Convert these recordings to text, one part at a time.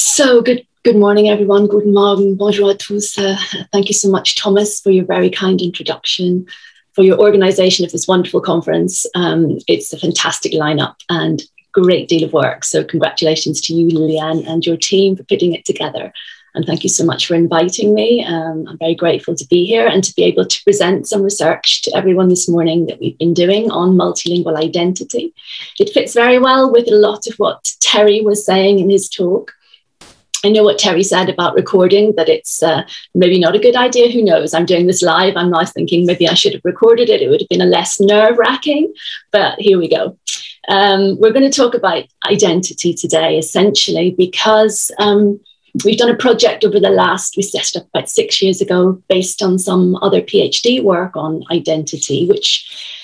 So good morning, everyone. Guten Morgen, bonjour à tous. Thank you so much, Thomas, for your very kind introduction, for your organization of this wonderful conference. It's a fantastic lineup and great deal of work. So congratulations to you, Liliane, and your team for putting it together. And thank you so much for inviting me. I'm very grateful to be here and to be able to present some research to everyone this morning that we've been doing on multilingual identity. It fits very well with a lot of what Terry was saying in his talk. I know what Terry said about recording, that it's maybe not a good idea. Who knows? I'm doing this live. I'm now thinking maybe I should have recorded it. It would have been a less nerve-wracking, but here we go. We're going to talk about identity today, essentially, because we've done a project over the last, we set up about 6 years ago, based on some other PhD work on identity, which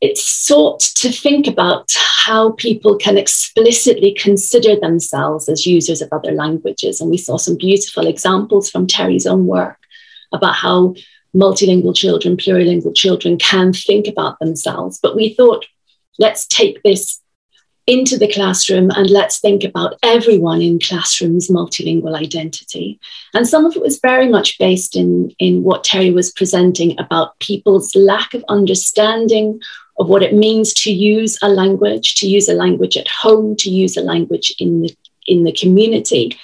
it sought to think about how people can explicitly consider themselves as users of other languages. And we saw some beautiful examples from Terry's own work about how multilingual children, plurilingual children can think about themselves. But we thought, let's take this into the classroom and let's think about everyone in classrooms' multilingual identity. And some of it was very much based in what Terry was presenting about people's lack of understanding of what it means to use a language at home, to use a language in the community.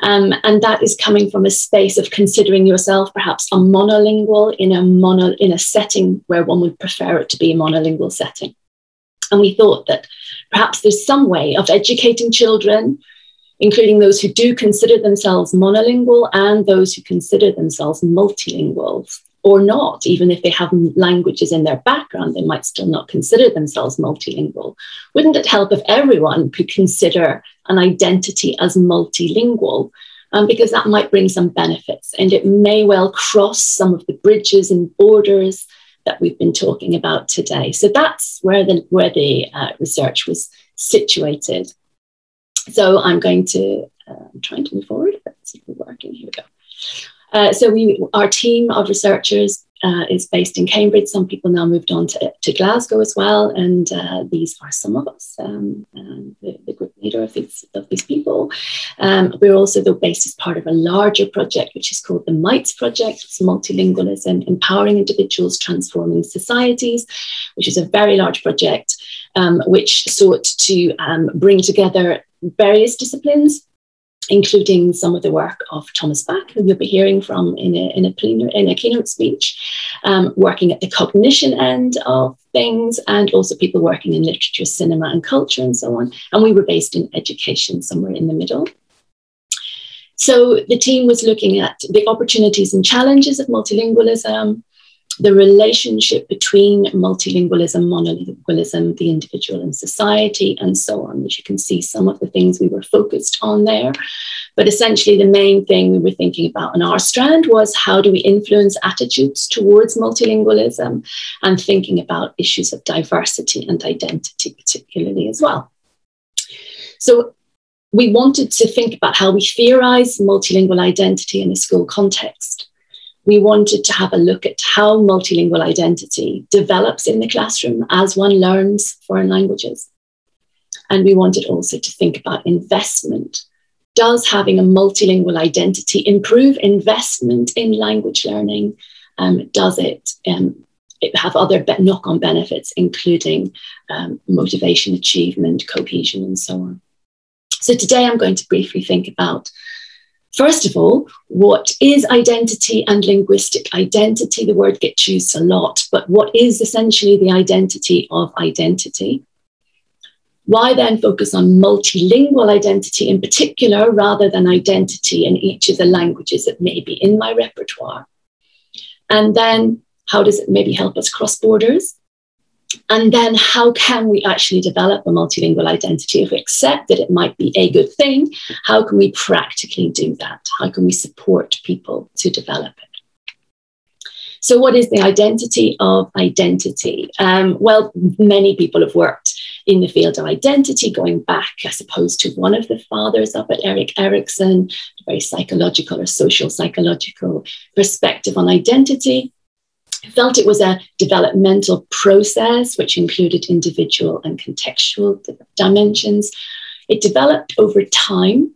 And that is coming from a space of considering yourself perhaps a monolingual in a setting where one would prefer it to be a monolingual setting. And we thought that perhaps there's some way of educating children, including those who do consider themselves monolingual and those who consider themselves multilingual, or not. Even if they have languages in their background, they might still not consider themselves multilingual. Wouldn't it help if everyone could consider an identity as multilingual? Because that might bring some benefits, and it may well cross some of the bridges and borders that we've been talking about today. So that's where the research was situated. So I'm going to, I'm trying to move forward, but it's working, here we go. Our team of researchers is based in Cambridge. Some people now moved on to Glasgow as well. And these are some of us, the group leader of these people. We're also the basis part of a larger project, which is called the MITES project. It's Multilingualism, Empowering Individuals, Transforming Societies, which is a very large project, which sought to bring together various disciplines, including some of the work of Thomas Bach, who you'll be hearing from in a keynote speech, working at the cognition end of things, and also people working in literature, cinema, and culture, and so on. And we were based in education, somewhere in the middle. So the team was looking at the opportunities and challenges of multilingualism, the relationship between multilingualism, monolingualism, the individual and society, and so on. As you can see, some of the things we were focused on there. But essentially, the main thing we were thinking about in our strand was how do we influence attitudes towards multilingualism, and thinking about issues of diversity and identity particularly as well. So we wanted to think about how we theorize multilingual identity in a school context. We wanted to have a look at how multilingual identity develops in the classroom as one learns foreign languages. And we wanted also to think about investment. Does having a multilingual identity improve investment in language learning? Does it have other knock-on benefits, including motivation, achievement, cohesion, and so on? So today I'm going to briefly think about, first of all, what is identity and linguistic identity? The word gets used a lot, but what is essentially the identity of identity? Why then focus on multilingual identity in particular, rather than identity in each of the languages that may be in my repertoire? And then how does it maybe help us cross borders? And then how can we actually develop a multilingual identity? If we accept that it might be a good thing, how can we practically do that? How can we support people to develop it? So what is the identity of identity? Well, many people have worked in the field of identity, going back, I suppose, to one of the fathers of it, Erik Erikson, a very psychological or social psychological perspective on identity. I felt it was a developmental process which included individual and contextual dimensions. It developed over time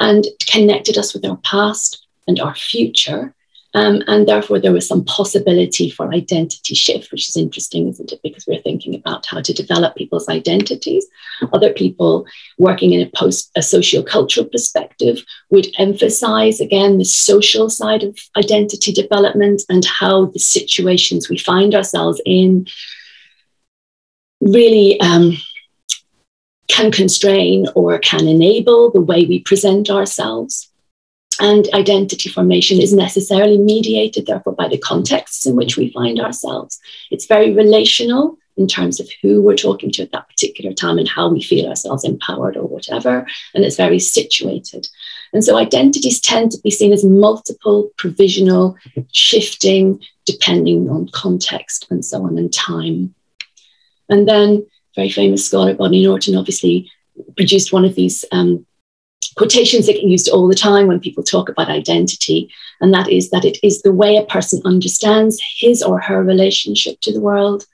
and connected us with our past and our future. And therefore, there was some possibility for identity shift, which is interesting, isn't it? Because we're thinking about how to develop people's identities. Other people working in a sociocultural perspective would emphasize, again, the social side of identity development and how the situations we find ourselves in really can constrain or can enable the way we present ourselves. And identity formation is necessarily mediated, therefore, by the contexts in which we find ourselves. It's very relational in terms of who we're talking to at that particular time and how we feel ourselves empowered or whatever. And it's very situated. And so identities tend to be seen as multiple, provisional, shifting, depending on context and so on, and time. And then very famous scholar Bonnie Norton obviously produced one of these quotations that get used all the time when people talk about identity, and that is that it is the way a person understands his or her relationship to the world,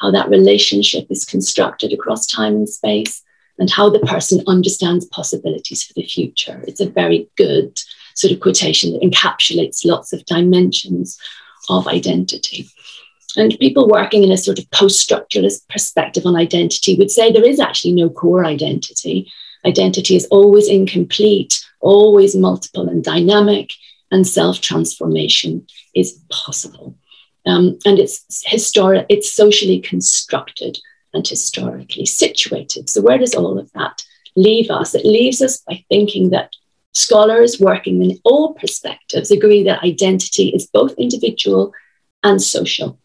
how that relationship is constructed across time and space, and how the person understands possibilities for the future. It's a very good sort of quotation that encapsulates lots of dimensions of identity. And people working in a sort of post-structuralist perspective on identity would say there is actually no core identity. Identity is always incomplete, always multiple and dynamic, and self-transformation is possible. And it's socially constructed and historically situated. So where does all of that leave us? It leaves us by thinking that scholars working in all perspectives agree that identity is both individual and social.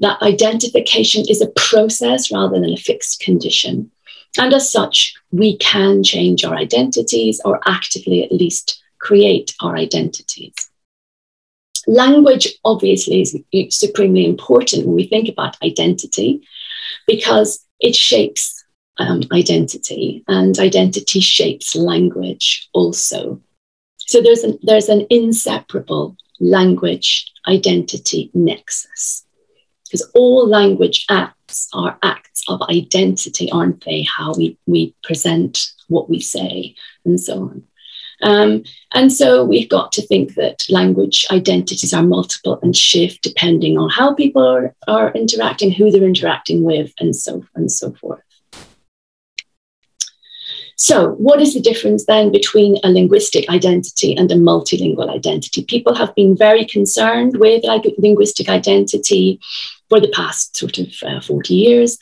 That identification is a process rather than a fixed condition. And as such, we can change our identities, or actively at least create our identities. Language, obviously, is supremely important when we think about identity, because it shapes identity, and identity shapes language also. So there's an inseparable language-identity nexus, because all language acts are acts of identity, aren't they? How we present what we say and so on. And so we've got to think that language identities are multiple and shift depending on how people are interacting, who they're interacting with, and so forth. So what is the difference then between a linguistic identity and a multilingual identity? People have been very concerned with linguistic identity for the past sort of 40 years.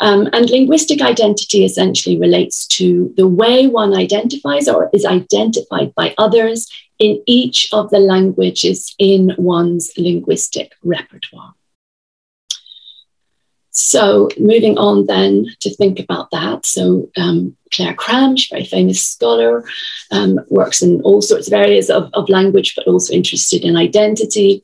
And linguistic identity essentially relates to the way one identifies or is identified by others in each of the languages in one's linguistic repertoire. So moving on then to think about that. So Claire Kramsch, very famous scholar, works in all sorts of areas of language, but also interested in identity,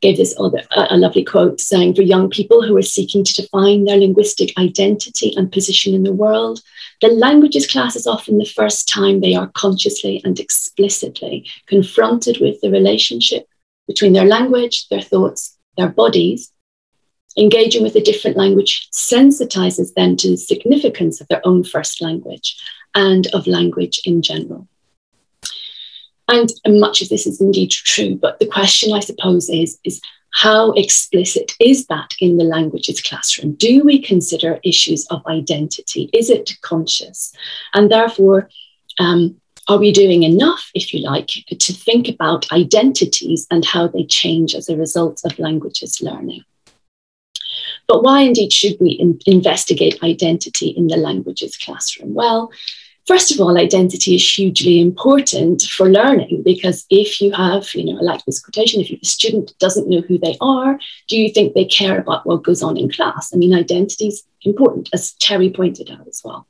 gave this a lovely quote saying, "For young people who are seeking to define their linguistic identity and position in the world, the languages class is often the first time they are consciously and explicitly confronted with the relationship between their language, their thoughts, their bodies. Engaging with a different language sensitizes them to the significance of their own first language and of language in general." And much of this is indeed true, but the question, I suppose, is how explicit is that in the languages classroom? Do we consider issues of identity? Is it conscious? And therefore, are we doing enough, if you like, to think about identities and how they change as a result of languages learning? But why indeed should we investigate identity in the languages classroom? Well, first of all, identity is hugely important for learning, because if you have, I like this quotation, if a student doesn't know who they are, do you think they care about what goes on in class? I mean, identity is important, as Terry pointed out as well.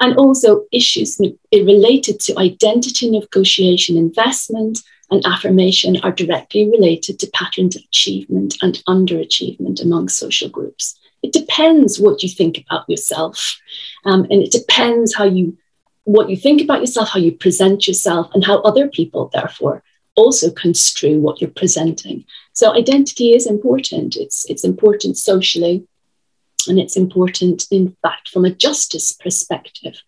And also issues related to identity negotiation, investment, and affirmation are directly related to patterns of achievement and underachievement among social groups. It depends what you think about yourself, and it depends what you think about yourself, how you present yourself, and how other people, therefore, also construe what you're presenting. So identity is important. It's important socially, and it's important, in fact, from a justice perspective.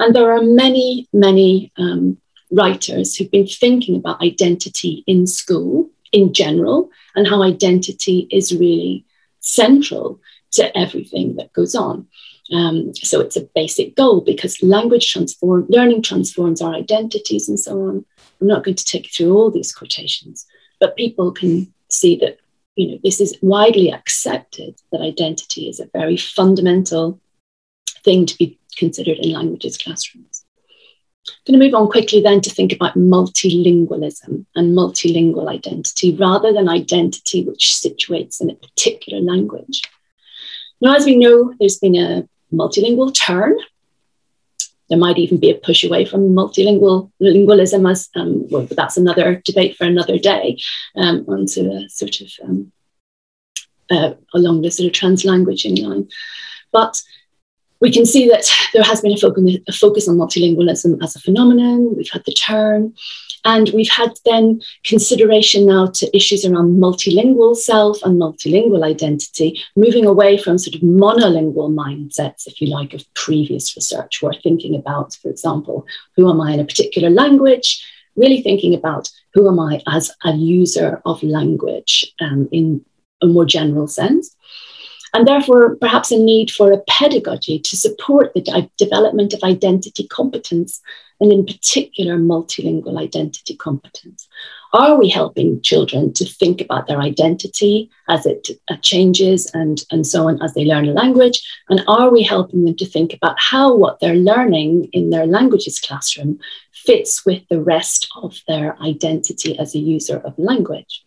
And there are many, many writers who've been thinking about identity in school in general, and how identity is really central to everything that goes on. So it's a basic goal, because learning transforms our identities and so on. I'm not going to take you through all these quotations, but people can see that, you know, this is widely accepted, that identity is a very fundamental thing to be considered in languages classrooms. I'm going to move on quickly then to think about multilingualism and multilingual identity, rather than identity which situates in a particular language. Now, as we know, there's been a multilingual turn. There might even be a push away from multilingualism, as well, but that's another debate for another day, onto a sort of along the sort of translanguaging line. But we can see that there has been a focus on multilingualism as a phenomenon. We've had the turn, and we've had then consideration now to issues around multilingual self and multilingual identity, moving away from sort of monolingual mindsets, if you like, of previous research, where thinking about, for example, who am I in a particular language, really thinking about who am I as a user of language in a more general sense. And therefore, perhaps a need for a pedagogy to support the development of identity competence, and in particular, multilingual identity competence. Are we helping children to think about their identity as it changes and so on as they learn a language? And are we helping them to think about how what they're learning in their languages classroom fits with the rest of their identity as a user of language?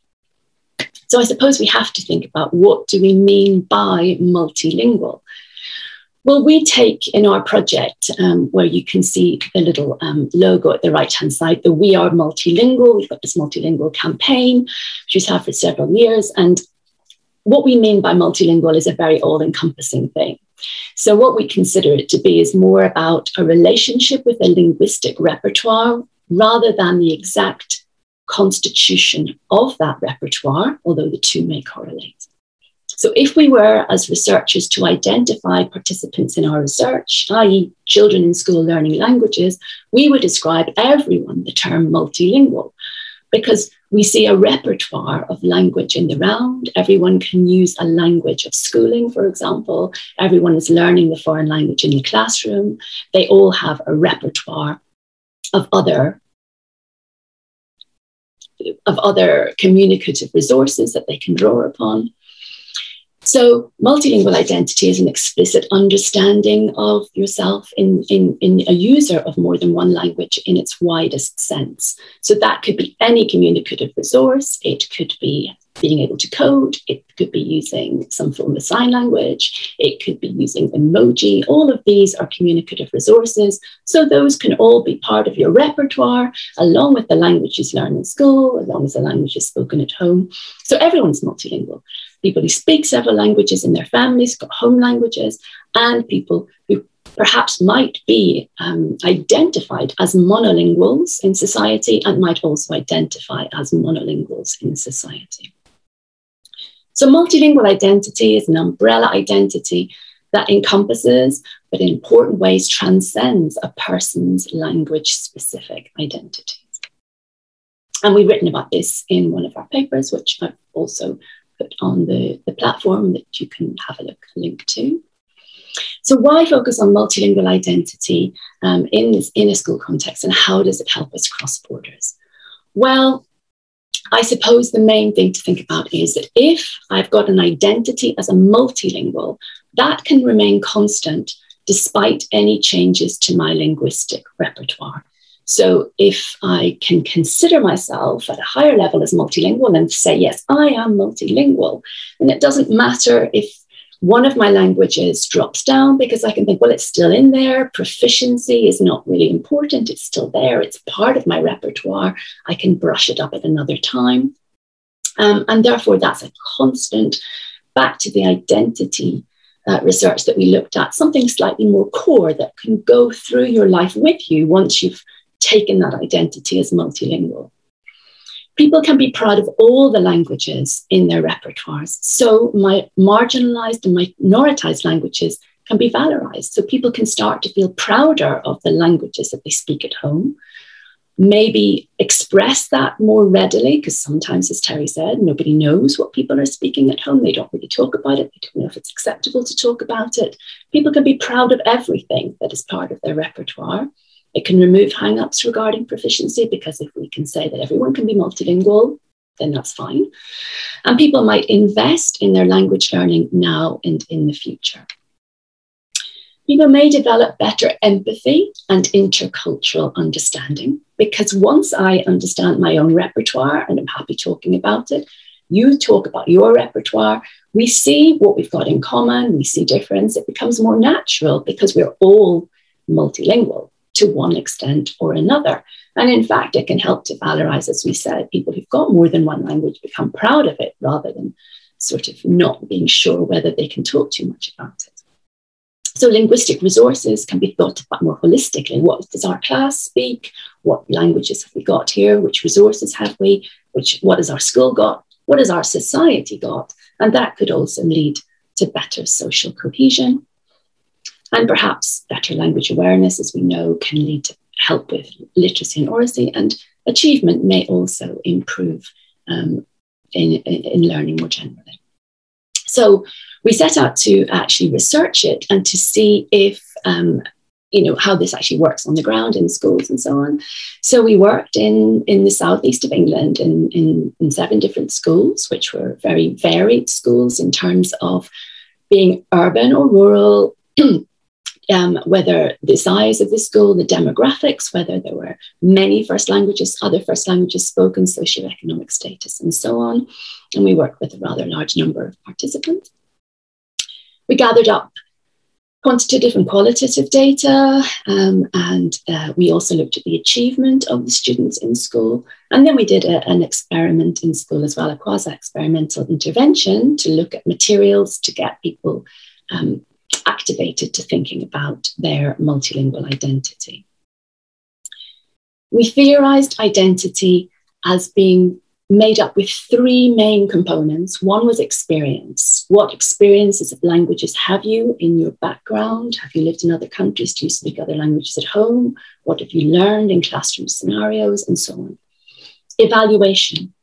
So I suppose we have to think about, what do we mean by multilingual? Well, we take in our project, where you can see the little logo at the right-hand side, the We Are Multilingual. We've got this multilingual campaign, which we've had for several years. And what we mean by multilingual is a very all-encompassing thing. So what we consider it to be is more about a relationship with a linguistic repertoire, rather than the exact constitution of that repertoire, although the two may correlate. So if we were, as researchers, to identify participants in our research, i.e. children in school learning languages, we would ascribe everyone the term multilingual, because we see a repertoire of language in the round. Everyone can use a language of schooling, for example. Everyone is learning the foreign language in the classroom. They all have a repertoire of other communicative resources that they can draw upon. So multilingual identity is an explicit understanding of yourself in a user of more than one language in its widest sense. So that could be any communicative resource. It could be being able to code. It could be using some form of sign language. It could be using emoji. All of these are communicative resources. So those can all be part of your repertoire, along with the languages learned in school, along with the languages spoken at home. So everyone's multilingual. People who speak several languages in their families, got home languages, and people who perhaps might be identified as monolinguals in society and might also identify as monolinguals in society. So multilingual identity is an umbrella identity that encompasses, but in important ways transcends, a person's language-specific identities. And we've written about this in one of our papers, which I've also put on the platform that you can have a link to. So why focus on multilingual identity in a school context, and how does it help us cross borders? Well, I suppose the main thing to think about is that if I've got an identity as a multilingual, that can remain constant despite any changes to my linguistic repertoire. So if I can consider myself at a higher level as multilingual and say, yes, I am multilingual, and it doesn't matter if one of my languages drops down, because I can think, well, it's still in there. Proficiency is not really important. It's still there. It's part of my repertoire. I can brush it up at another time. And therefore, that's a constant, back to the identity research that we looked at, something slightly more core that can go through your life with you once you've taken that identity as multilingual. People can be proud of all the languages in their repertoires. So my marginalized and minoritized languages can be valorized. So people can start to feel prouder of the languages that they speak at home, maybe express that more readily, because sometimes, as Terry said, nobody knows what people are speaking at home. They don't really talk about it. They don't know if it's acceptable to talk about it. People can be proud of everything that is part of their repertoire. It can remove hang-ups regarding proficiency, because if we can say that everyone can be multilingual, then that's fine. And people might invest in their language learning now and in the future. People may develop better empathy and intercultural understanding, because once I understand my own repertoire and I'm happy talking about it, you talk about your repertoire, we see what we've got in common, we see difference, it becomes more natural because we're all multilingual to one extent or another. And in fact, it can help to valorize, as we said, people who've got more than one language become proud of it rather than sort of not being sure whether they can talk too much about it. So linguistic resources can be thought about more holistically. What does our class speak? What languages have we got here? Which resources have we? What has our school got? What has our society got? And that could also lead to better social cohesion. And perhaps better language awareness, as we know, can lead to help with literacy and oracy, and achievement may also improve in learning more generally. So we set out to actually research it and to see if, you know, how this actually works on the ground in schools and so on. So we worked in the southeast of England in 7 different schools, which were very varied schools in terms of being urban or rural, whether the size of the school, the demographics, whether there were many first languages, other first languages spoken, socioeconomic status, and so on. And we worked with a rather large number of participants. We gathered up quantitative and qualitative data, and we also looked at the achievement of the students in school. And then we did an experiment in school as well, a quasi-experimental intervention to look at materials to get people activated to thinking about their multilingual identity. We theorized identity as being made up with 3 main components. One was experience. What experiences of languages have you in your background? Have you lived in other countries? Do you speak other languages at home? What have you learned in classroom scenarios? And so on. Evaluation.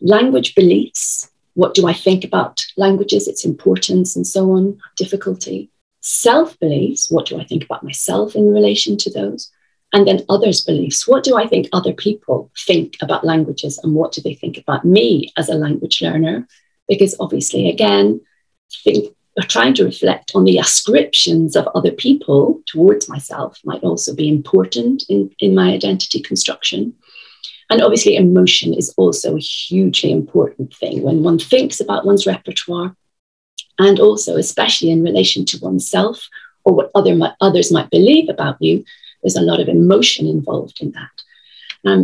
Language beliefs. What do I think about languages, its importance, and so on, difficulty. Self-beliefs, what do I think about myself in relation to those? And then others' beliefs, what do I think other people think about languages and what do they think about me as a language learner? Because obviously, again, trying to reflect on the ascriptions of other people towards myself might also be important in my identity construction. And obviously, emotion is also a hugely important thing when one thinks about one's repertoire and also especially in relation to oneself or what others might believe about you. There's a lot of emotion involved in that.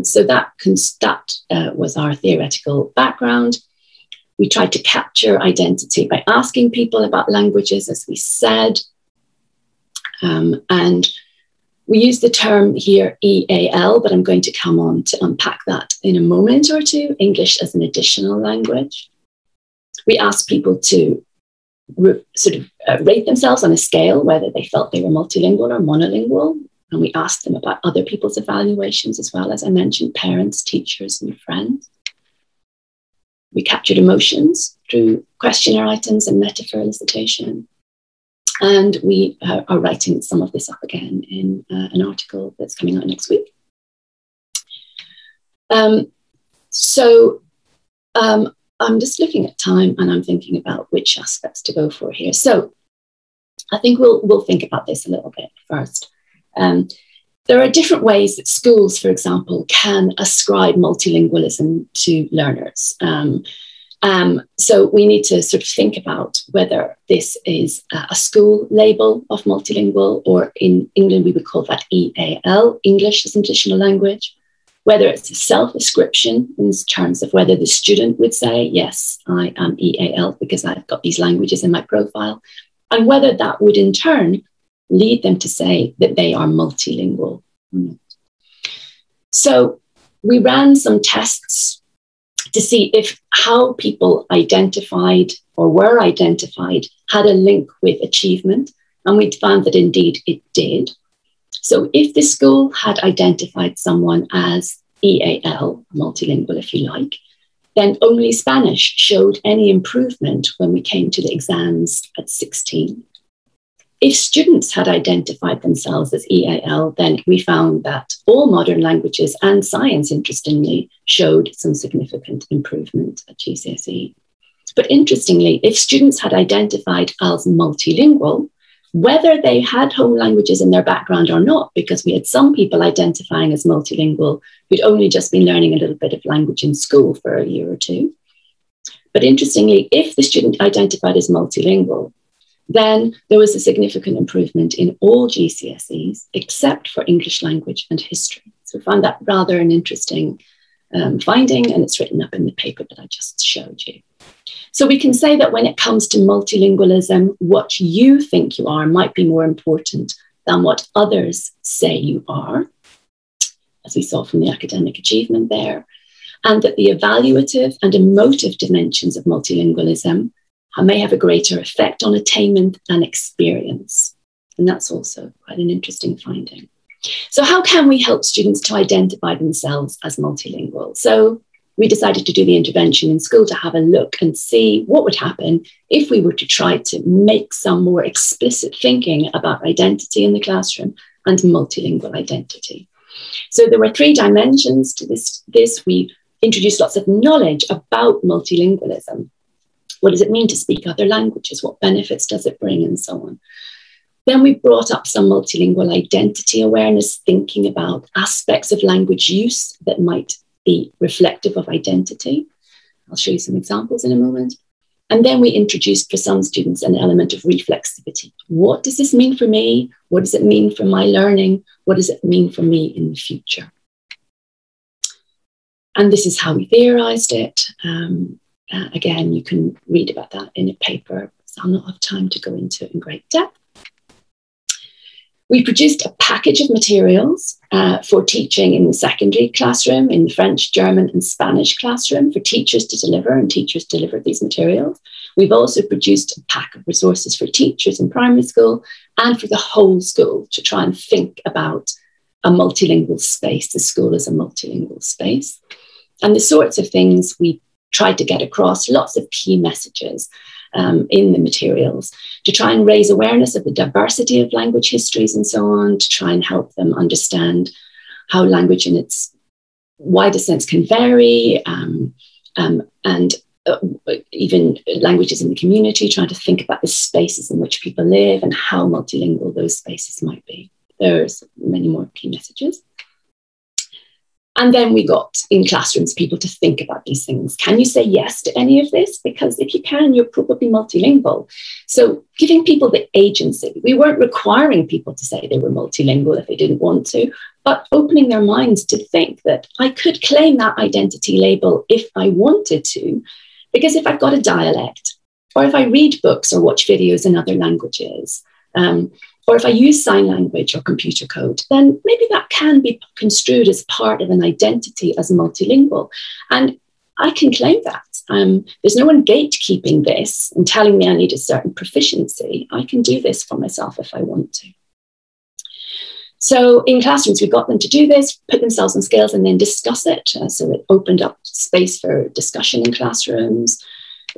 So that was our theoretical background. We tried to capture identity by asking people about languages, as we said, and we use the term here, EAL, but I'm going to come on to unpack that in a moment or two, English as an additional language. We asked people to rate themselves on a scale, whether they felt they were multilingual or monolingual. And we asked them about other people's evaluations as well, as I mentioned, parents, teachers, and friends. We captured emotions through questionnaire items and metaphor elicitation. And we are writing some of this up again in an article that's coming out next week. I'm just looking at time and I'm thinking about which aspects to go for here. So I think we'll think about this a little bit first. There are different ways that schools, for example, can ascribe multilingualism to learners. So we need to sort of think about whether this is a school label of multilingual, or in England, we would call that EAL, English as an additional language, whether it's a self-ascription in terms of whether the student would say, yes, I am EAL because I've got these languages in my profile, and whether that would in turn lead them to say that they are multilingual. So we ran some tests to see how people identified or were identified had a link with achievement, and we found that indeed it did. So if the school had identified someone as EAL, multilingual if you like, then only Spanish showed any improvement when we came to the exams at 16. If students had identified themselves as EAL, then we found that all modern languages and science, interestingly, showed some significant improvement at GCSE. But interestingly, if students had identified as multilingual, whether they had home languages in their background or not, because we had some people identifying as multilingual who'd only just been learning a little bit of language in school for a year or two. But interestingly, if the student identified as multilingual, then there was a significant improvement in all GCSEs, except for English language and history. So we found that rather an interesting finding, and it's written up in the paper that I just showed you. So we can say that when it comes to multilingualism, what you think you are might be more important than what others say you are, as we saw from the academic achievement there, and that the evaluative and emotive dimensions of multilingualism may have a greater effect on attainment and experience. And that's also quite an interesting finding. So how can we help students to identify themselves as multilingual? So we decided to do the intervention in school to have a look and see what would happen if we were to try to make some more explicit thinking about identity in the classroom and multilingual identity. So there were three dimensions to this. We introduced lots of knowledge about multilingualism. What does it mean to speak other languages? What benefits does it bring, and so on? Then we brought up some multilingual identity awareness, thinking about aspects of language use that might be reflective of identity. I'll show you some examples in a moment. And then we introduced for some students an element of reflexivity. What does this mean for me? What does it mean for my learning? What does it mean for me in the future? And this is how we theorized it. Again, you can read about that in a paper, so I'll not have time to go into it in great depth. We produced a package of materials for teaching in the secondary classroom, in the French, German, and Spanish classroom for teachers to deliver, and teachers delivered these materials. We've also produced a pack of resources for teachers in primary school and for the whole school to try and think about a multilingual space, the school as a multilingual space. And the sorts of things we tried to get across, lots of key messages in the materials to try and raise awareness of the diversity of language histories and so on, to try and help them understand how language in its widest sense can vary, and even languages in the community, trying to think about the spaces in which people live and how multilingual those spaces might be. There's many more key messages. And then we got, in classrooms, people to think about these things. Can you say yes to any of this? Because if you can, you're probably multilingual. So giving people the agency. We weren't requiring people to say they were multilingual if they didn't want to, but opening their minds to think that I could claim that identity label if I wanted to, because if I've got a dialect, or if I read books or watch videos in other languages, or if I use sign language or computer code, then maybe that can be construed as part of an identity as multilingual. And I can claim that. There's no one gatekeeping this and telling me I need a certain proficiency. I can do this for myself if I want to. So in classrooms, we got them to do this, put themselves on scales and then discuss it. So it opened up space for discussion in classrooms.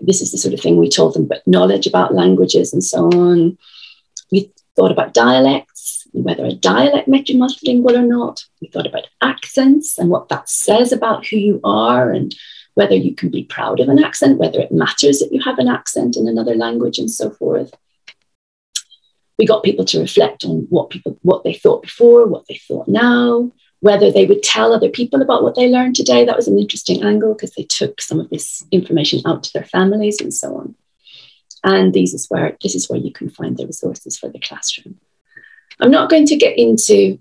This is the sort of thing we told them, but knowledge about languages and so on. We thought about dialects, whether a dialect makes you multilingual or not. We thought about accents and what that says about who you are and whether you can be proud of an accent, whether it matters that you have an accent in another language and so forth. We got people to reflect on what they thought before, what they thought now, whether they would tell other people about what they learned today. That was an interesting angle because they took some of this information out to their families and so on. And this is where you can find the resources for the classroom. I'm not going to get into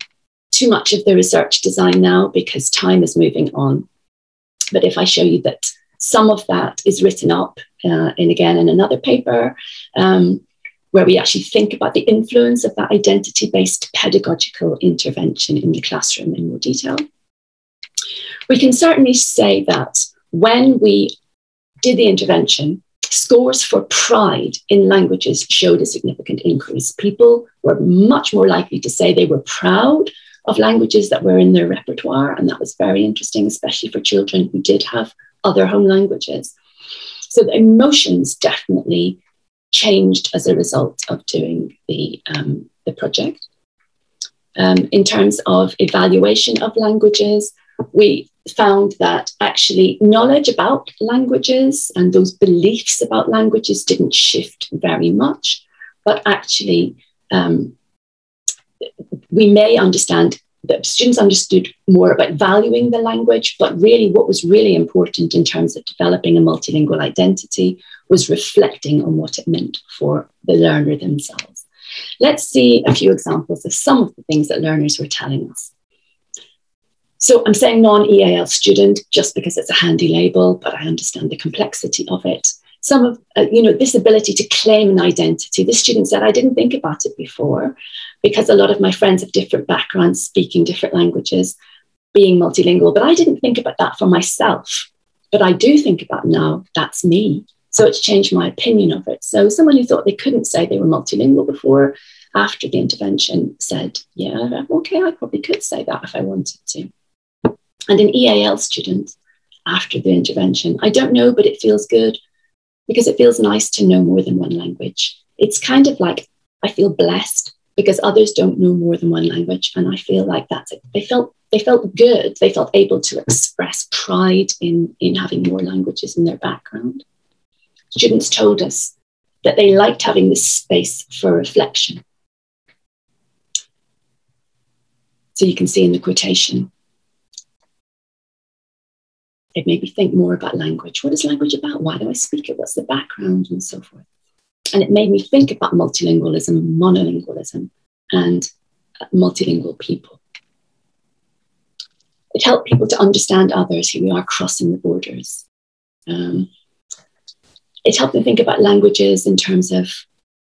too much of the research design now because time is moving on. But if I show you that some of that is written up in another paper, where we actually think about the influence of that identity-based pedagogical intervention in the classroom in more detail. We can certainly say that when we did the intervention, Scores for pride in languages showed a significant increase. People were much more likely to say they were proud of languages that were in their repertoire, and that was very interesting, especially for children who did have other home languages. So the emotions definitely changed as a result of doing the project. In terms of evaluation of languages, we found that actually knowledge about languages and those beliefs about languages didn't shift very much, but actually we may understand that students understood more about valuing the language, but really what was really important in terms of developing a multilingual identity was reflecting on what it meant for the learner themselves. Let's see a few examples of some of the things that learners were telling us. So I'm saying non-EAL student just because it's a handy label, but I understand the complexity of it. Some of, this ability to claim an identity. This student said, I didn't think about it before because a lot of my friends of different backgrounds, speaking different languages, being multilingual, but I didn't think about that for myself. But I do think about now, that's me. So it's changed my opinion of it. So someone who thought they couldn't say they were multilingual before, after the intervention said, yeah, okay, I probably could say that if I wanted to. And an EAL student after the intervention, I don't know, but it feels good because it feels nice to know more than one language. It's kind of like I feel blessed because others don't know more than one language. And I feel like that's it. They felt good. They felt able to express pride in having more languages in their background. Students told us that they liked having this space for reflection. So you can see in the quotation, it made me think more about language. What is language about? Why do I speak it? What's the background and so forth? And it made me think about multilingualism, monolingualism, and multilingual people. It helped people to understand others. Here we are crossing the borders. It helped them think about languages in terms of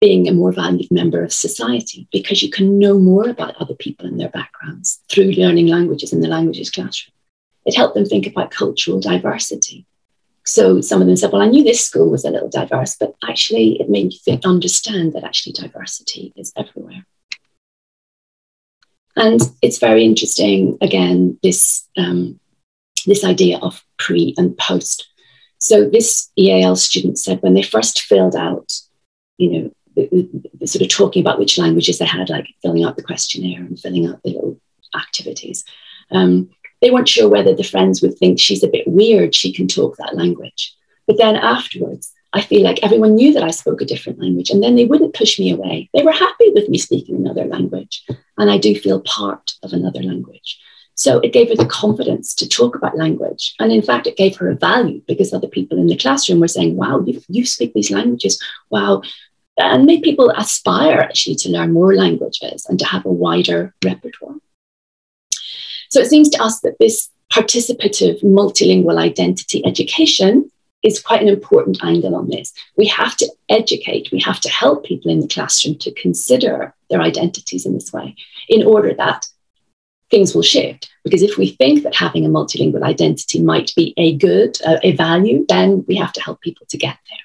being a more valued member of society because you can know more about other people and their backgrounds through learning languages in the languages classroom. It helped them think about cultural diversity. So some of them said, well, I knew this school was a little diverse, but actually it made me understand that actually diversity is everywhere. And it's very interesting, again, this, this idea of pre and post. So this EAL student said when they first filled out, the sort of talking about which languages they had, like filling out the questionnaire and filling out the little activities, they weren't sure whether the friends would think she's a bit weird, she can talk that language. But then afterwards, I feel like everyone knew that I spoke a different language and then they wouldn't push me away. They were happy with me speaking another language and I do feel part of another language. So it gave her the confidence to talk about language. And in fact, it gave her a value because other people in the classroom were saying, wow, you speak these languages, wow. And made people aspire actually to learn more languages and to have a wider repertoire. So it seems to us that this participative multilingual identity education is quite an important angle on this. We have to educate, we have to help people in the classroom to consider their identities in this way in order that things will shift. Because if we think that having a multilingual identity might be a good, a value, then we have to help people to get there.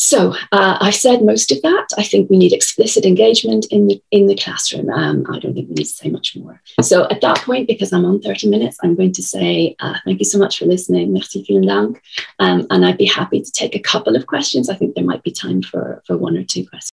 So I've said most of that. I think we need explicit engagement in the classroom. I don't think we need to say much more. So at that point, because I'm on 30 minutes, I'm going to say thank you so much for listening. Merci, vielen Dank. And I'd be happy to take a couple of questions. I think there might be time for one or two questions.